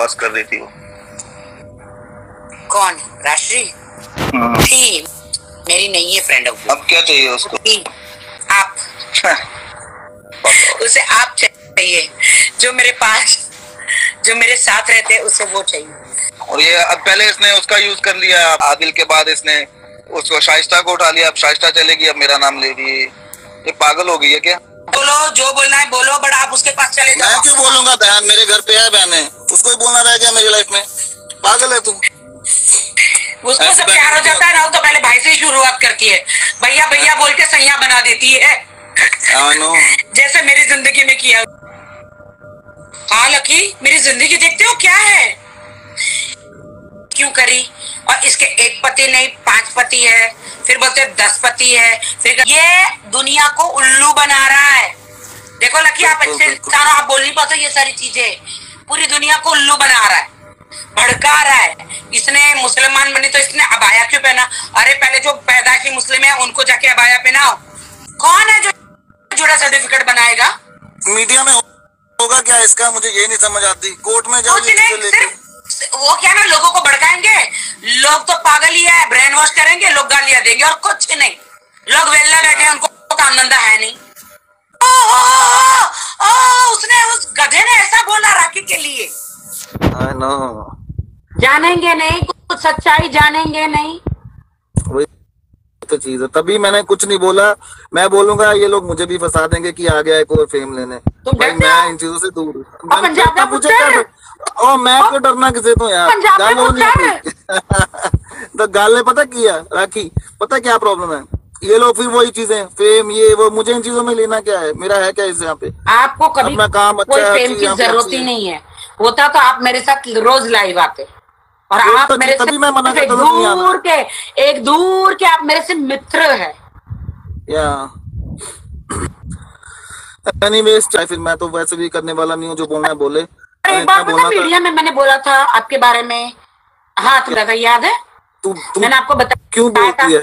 उपवास कर रही थी वो। कौन? राजश्री थी, मेरी नहीं है फ्रेंड। अब क्या चाहिए उसको? आप उसे आप चाहिए, जो मेरे पास जो मेरे साथ रहते हैं उसे वो चाहिए। और ये अब पहले इसने उसका यूज कर लिया, आदिल के बाद इसने उसको शाइस्ता को उठा लिया, अब शाइस्ता चलेगी, अब मेरा नाम ले ली, ये पागल हो गई है क्या? बोलो जो बोलना है बोलो, बट आप उसके पास चले जाओ। मैं क्यों बोलूंगा बहन, मेरे घर पे है बहन, है उसको ही बोलना रह गया मेरी लाइफ में। पागल है तू, उसको सब प्यार हो जाता है ना, तो पहले भाई से शुरुआत करती है, भैया भैया बोल के सैया बना देती है, जैसे मेरी जिंदगी में किया। हाँ लकी, मेरी जिंदगी देखते हो क्या है, क्यों करी? और इसके एक पति नहीं 5 पति है, फिर बोलते 10 पति है, फिर ये दुनिया को उल्लू बना रहा है। देखो लकी, आप अच्छे इंसान हो, आप बोल नहीं पाते ये सारी चीजें, पूरी दुनिया को उल्लू बना रहा है, भड़का रहा है। इसने मुसलमान बने तो इसने अबाया क्यों पहना? अरे पहले जो पैदाशी मुस्लिम है उनको जाके अबाया पहनाओ। कौन है जो जुड़ा सर्टिफिकेट बनाएगा? मीडिया में होगा क्या इसका, मुझे ये नहीं समझ आती। कोर्ट में जाओ, वो क्या ना लोगों को भड़काएंगे, लोग तो पागल ही है, ब्रेन वॉश करेंगे, लोग गालियां देंगे और कुछ नहीं। लोग वेल्ला बैठे हैं, उनको काम धंधा है नहीं। ओ, उसने उस गधे ने ऐसा बोला राखी के लिए। I know. जानेंगे नहीं, कुछ सच्चाई जानेंगे नहीं, वही तो चीज है। तभी मैंने कुछ नहीं बोला, मैं बोलूंगा ये लोग मुझे भी फंसा देंगे कि आ गया एक और फेम लेने। तो मैं इन चीजों से दूर, और मैं क्यों डरना किसी तो यार। तो गाले पता किया राखी, पता क्या प्रॉब्लम है, ये लोग फिर वही चीजें फेम ये वो, मुझे इन चीजों में लेना क्या है, मेरा है क्या इस यहाँ पे? आपको कभी काम अच्छा फेम की जरूरत ही नहीं है, होता तो आप मेरे साथ रोज लाइव आते, और आप मेरे से दूर के आप मेरे से मित्र है या एनीवेज। चाहे फिर मैं तो वैसे भी करने वाला नहीं हूँ, जो बोलना है बोले। एक बार पता मीडिया में मैंने बोला था आपके बारे में, हाँ थोड़ा सा याद है? तू मैंने आपको बताया क्यों बोलती है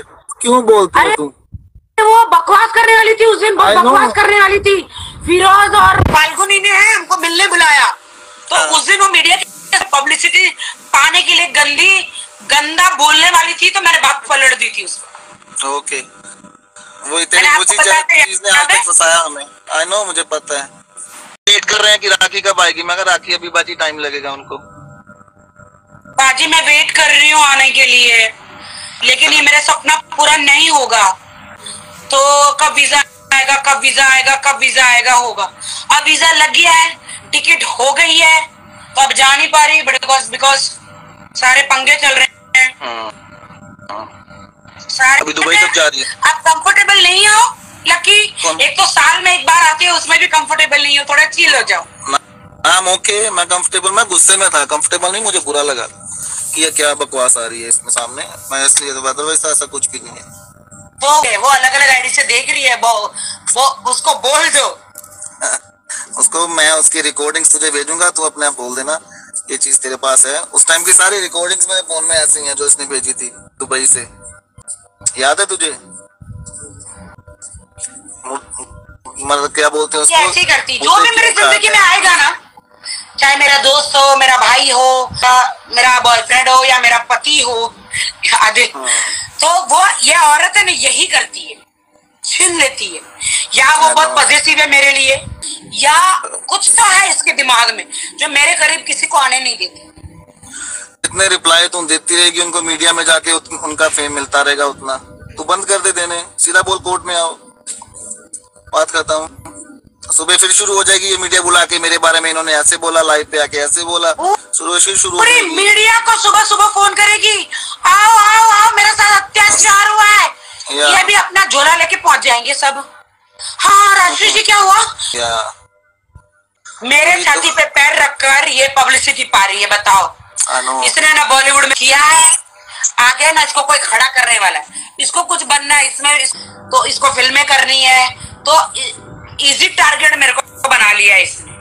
तू? वो बकवास करने वाली थी उस दिन, बहुत बकवास करने वाली थी। फिरोज और फाल्गुनी ने हमको मिलने बुलाया, तो उस दिन वो मीडिया की पब्लिसिटी पाने के लिए गंदा बोलने वाली थी, तो मैंने बात पलट दी थी उसको। ओके, वो चीज ने आज तक फंसाया हमें। आई नो, मुझे पता है। वेट कर रहे हैं कि राखी कब आएगी, मगर राखी अभी बाजी टाइम लगेगा उनको। बाजी मैं वेट कर रही हूँ आने के लिए, लेकिन ये मेरा सपना पूरा नहीं होगा, तो कब वीजा आएगा होगा। अब वीजा लग गया है, टिकट हो गई है, तो अब जा नहीं पा रही बिकॉज सारे पंगे चल रहे हैं। अभी दुबई तक जा रही है। आप कंफर्टेबल नहीं हो लकी, एक तो साल में एक बार आती है, उसमें भी कंफर्टेबल नहीं हो, थोड़ा चिल हो जाओ। मैं कंफर्टेबल, मैं गुस्से में था, कंफर्टेबल नहीं, मुझे बुरा लगा कि ये क्या बकवास आ रही है इसमें सामने। मैं इसलिए तो अदरवाइज ऐसा कुछ भी नहीं है। वो अलग अलग आईडी से देख रही है, वो उसको बोल दो। उसको मैं उसकी रिकॉर्डिंग तुझे भेजूंगा, तू अपने आप बोल देना ये चीज तेरे पास है। उस टाइम की सारी रिकॉर्डिंग्स मेरे फोन में ऐसी हैं जो इसने भेजी थी दुबई से, याद है तुझे? मतलब क्या बोलते हैं उसको, ऐसी करती जो भी मेरी जिंदगी में आएगा ना, चाहे मेरा दोस्त हो, मेरा भाई हो, मेरा बॉयफ्रेंड हो, या मेरा पति हो आदि, तो वो ये औरत है ना यही करती है, छीन लेती है। या वो बहुत पॉजिटिव है मेरे लिए, या कुछ तो है इसके दिमाग में जो मेरे करीब किसी को आने नहीं देती। इतने रिप्लाई तुम देती रहेगी उनको, मीडिया में जाके उनका फेम मिलता रहेगा उतना, तू बंद कर दे देने, सीधा बोल कोर्ट में आओ, बात करता हूँ। सुबह फिर शुरू हो जाएगी ये मीडिया बुला के, मेरे बारे में इन्होंने ऐसे बोला, लाइव पे आके ऐसे बोला, शुरू पूरी मीडिया को सुबह सुबह फोन करेगी, आओ आओ आओ मेरे साथ अत्याचार हुआ है, ये भी अपना झोला लेके पहुंच जाएंगे सब। हाँ राजश्री जी क्या हुआ? मेरे छाती पे पैर रखकर ये पब्लिसिटी पा रही है, बताओ। इसने ना बॉलीवुड में किया है, आगे ना इसको कोई खड़ा करने वाला है, इसको कुछ बनना है, इसमें तो इसको फिल्में करनी है, तो इजी टारगेट मेरे को बना लिया इसने।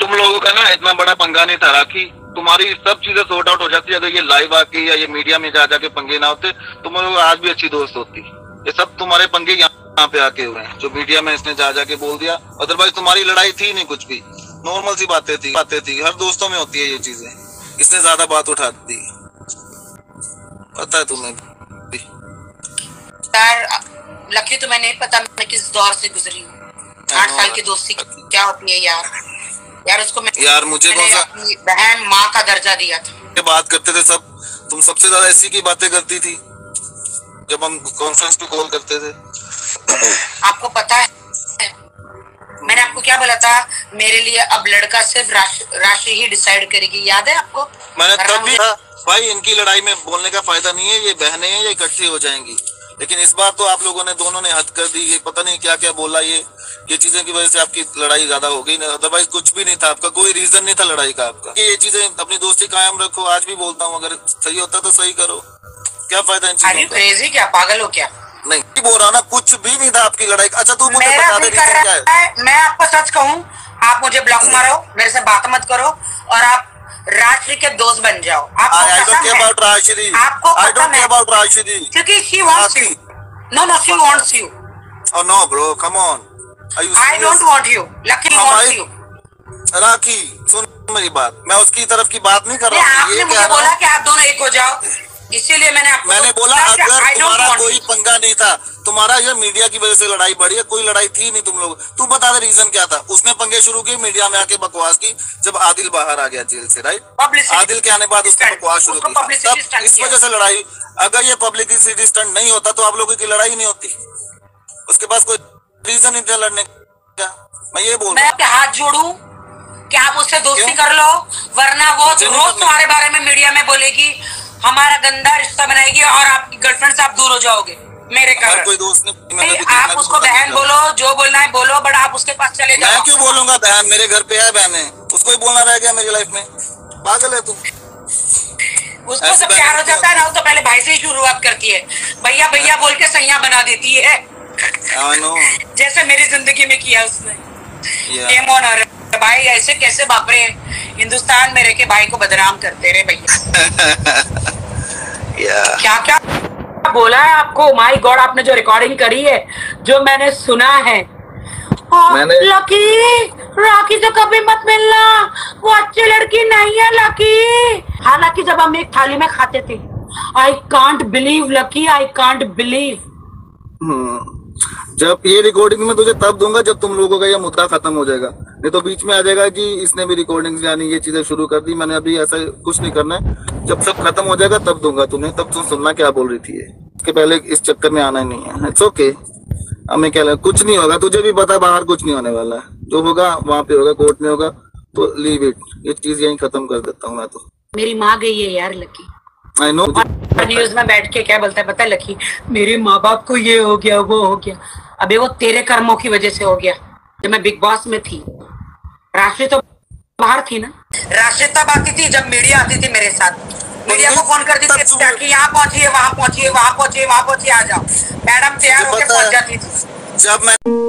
तुम लोगों का ना इतना बड़ा पंगा नहीं था राखी, तुम्हारी सब चीजें सॉर्ट आउट हो जाती अगर ये लाइव आके या ये मीडिया में जाके पंगे ना होते, तुम लोग आज भी अच्छी दोस्त होती। ये सब तुम्हारे पंगे यहाँ पे आके हुए हैं, जो मीडिया में इसने जाके बोल दिया, अदरवाइज तुम्हारी लड़ाई थी नहीं कुछ भी। नॉर्मल सी बातें थी, हर दोस्तों में होती है ये चीजें। इसने ज्यादा बात उठा दी, पता है तुम्हें यार। लकी तो मैंने पता मैं किस दौर से गुजरी हूँ। 8 साल की दोस्ती क्या होती है यार। यार उसको यार मुझे अपनी बहन माँ का दर्जा दिया था। बात करते थे सब, तुम सबसे ज्यादा इसी की बातें करती थी जब हम कॉन्फ्रेंस पे कॉल करते थे। आपको पता है मैंने आपको क्या बोला था, मेरे लिए अब लड़का सिर्फ राशि ही डिसाइड करेगी, याद है आपको? मैंने तब भी भाई इनकी लड़ाई में बोलने का फायदा नहीं है, ये बहनें हैं, ये इकट्ठी हो जाएंगी। लेकिन इस बार तो आप लोगों ने दोनों ने हद कर दी, ये पता नहीं क्या क्या बोला। ये चीजें की वजह से आपकी लड़ाई ज्यादा हो गई ना, अदरवाइज कुछ भी नहीं था, आपका कोई रीजन नहीं था लड़ाई का आपका। ये चीजें अपनी दोस्ती कायम रखो, आज भी बोलता हूँ, अगर सही होता तो सही करो, क्या फायदा इन चीजों का? पागल हो क्या? नहीं बोल रहा ना, कुछ भी नहीं था आपकी लड़ाई। अच्छा तू मुझे बता दे रीजन क्या है। मैं आपको सच कहूँ, आप मुझे ब्लॉक मारो, मेरे से बात मत करो और आप राजश्री के दोस्त बन जाओ। आपको क्योंकि she wants you. No, she wants you. Oh no, bro, come on. I don't want you. Lucky wants you. राखी सुन मेरी बात, मैं उसकी तरफ की बात नहीं कर रहा हूँ। आपने मुझे बोला कि आप दोनों एक हो जाओ, इसीलिए मैंने बोला। अगर तुम्हारा कोई पंगा नहीं था, तुम्हारा ये मीडिया की वजह से लड़ाई बढ़ी है, कोई लड़ाई थी नहीं। तुम लोग तू बता दे रीजन क्या था। उसने पंगे शुरू किए मीडिया में आके, बकवास की जब आदिल बाहर आ गया जेल से, राइट? आदिल के आने बाद उसने बकवास शुरू की, इस वजह से लड़ाई। अगर ये पब्लिसिटी स्टंट नहीं होता तो आप लोगों की लड़ाई नहीं होती। उसके पास कोई रीजन नहीं था लड़ने का। मैं ये बोल रहा हूँ, हाथ जोड़ू कि आप उससे दोस्ती कर लो, वरना वो रोज तुम्हारे बारे में मीडिया में बोलेगी, हमारा गंदा रिश्ता बनाएगी और आपकी गर्लफ्रेंड से आप दूर हो जाओगे मेरे कारण। कोई दोस्त नहीं, आप उसको बहन बोलो, जो बोलना है बोलो, बट आप उसके पास चले जाओ। मैं क्यों बोलूंगा बहन, मेरे घर पे है बहन, है उसको ही बोलना रह गया मेरी लाइफ में। पागल है तू। उसको सब प्यार हो जाता है ना, तो पहले भाई से ही शुरुआत करती है, भैया भैया बोल के सैया बना देती है, जैसे मेरी जिंदगी में किया उसने। भाई ऐसे कैसे बापरे, हिंदुस्तान में रह के भाई को बदनाम करते रहे भैया। क्या क्या बोला है आपको, माय गॉड। आपने जो रिकॉर्डिंग करी है, जो मैंने सुना है, लकी राखी से कभी मत मिलना, वो अच्छी लड़की नहीं है लकी। हालांकि जब हम एक थाली में खाते थे, I can't believe lucky, I can't believe. जब ये रिकॉर्डिंग में तुझे तब दूंगा जब तुम लोगों का ये मुद्दा खत्म हो जाएगा, नहीं तो बीच में आ जाएगा कि इसने भी रिकॉर्डिंग यानी ये चीजें शुरू कर दी। मैंने अभी ऐसा कुछ नहीं करना है, जब सब खत्म हो जाएगा तब दूंगा तुम्हें, तब तुम सुनना क्या बोल रही थी ये। इसके पहले इस चक्कर में आना नहीं है, इट्स ओके। हमें क्या लगा, कुछ नहीं होगा, तुझे भी पता बाहर कुछ नहीं होने वाला है, जो होगा वहाँ पे होगा, कोर्ट में होगा, तो लीव इट। ये चीज यही खत्म कर देता हूँ मैं तो। मेरी माँ गई है यार लकी, आई नो। न्यूज में बैठ के क्या बोलता है पता है लकी, मेरे माँ बाप को ये हो गया वो हो गया। अबे वो तेरे कर्मों की वजह से हो गया। जब मैं बिग बॉस में थी, राशि तो बाहर थी ना, राशि तब आती थी जब मीडिया आती थी मेरे साथ, मीडिया को फोन करती थी कि यहाँ पहुंचिए, वहाँ पहुंचिए, वहाँ पहुंचिए, वहाँ पहुंचिए, आ जाओ मैडम, तैयार होकर पहुंच जाती थी। जब मैं